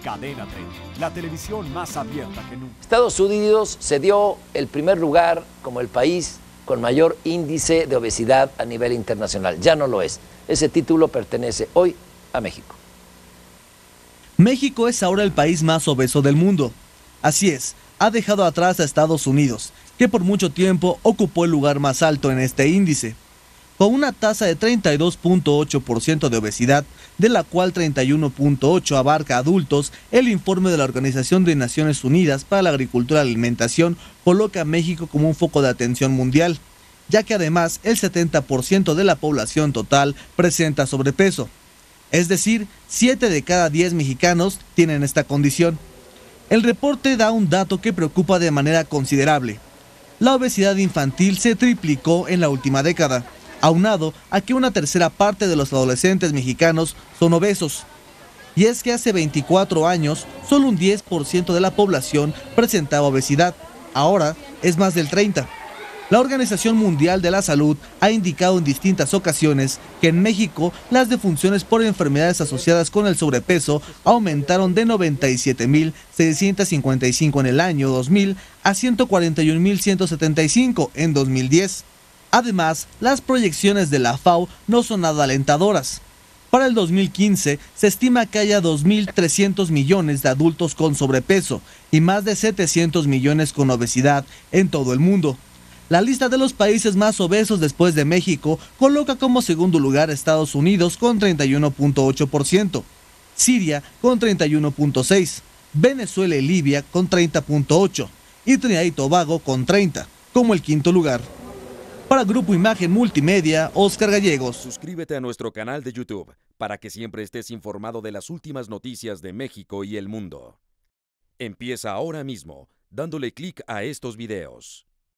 Cadena 30, la televisión más abierta que nunca. Estados Unidos se dio el primer lugar como el país con mayor índice de obesidad a nivel internacional. Ya no lo es. Ese título pertenece hoy a México. México es ahora el país más obeso del mundo. Así es, ha dejado atrás a Estados Unidos, que por mucho tiempo ocupó el lugar más alto en este índice, con una tasa de 32.8% de obesidad, de la cual 31.8% abarca adultos. El informe de la Organización de Naciones Unidas para la Agricultura y la Alimentación coloca a México como un foco de atención mundial, ya que además el 70% de la población total presenta sobrepeso. Es decir, 7 de cada 10 mexicanos tienen esta condición. El reporte da un dato que preocupa de manera considerable. La obesidad infantil se triplicó en la última década, aunado a que una tercera parte de los adolescentes mexicanos son obesos. Y es que hace 24 años, solo un 10% de la población presentaba obesidad. Ahora es más del 30%. La Organización Mundial de la Salud ha indicado en distintas ocasiones que en México las defunciones por enfermedades asociadas con el sobrepeso aumentaron de 97.655 en el año 2000 a 141.175 en 2010. Además, las proyecciones de la FAO no son nada alentadoras. Para el 2015 se estima que haya 2.300 millones de adultos con sobrepeso y más de 700 millones con obesidad en todo el mundo. La lista de los países más obesos después de México coloca como segundo lugar a Estados Unidos con 31.8%, Siria con 31.6%, Venezuela y Libia con 30.8% y Trinidad y Tobago con 30% como el quinto lugar. Para Grupo Imagen Multimedia, Oscar Gallegos. Suscríbete a nuestro canal de YouTube para que siempre estés informado de las últimas noticias de México y el mundo. Empieza ahora mismo dándole clic a estos videos.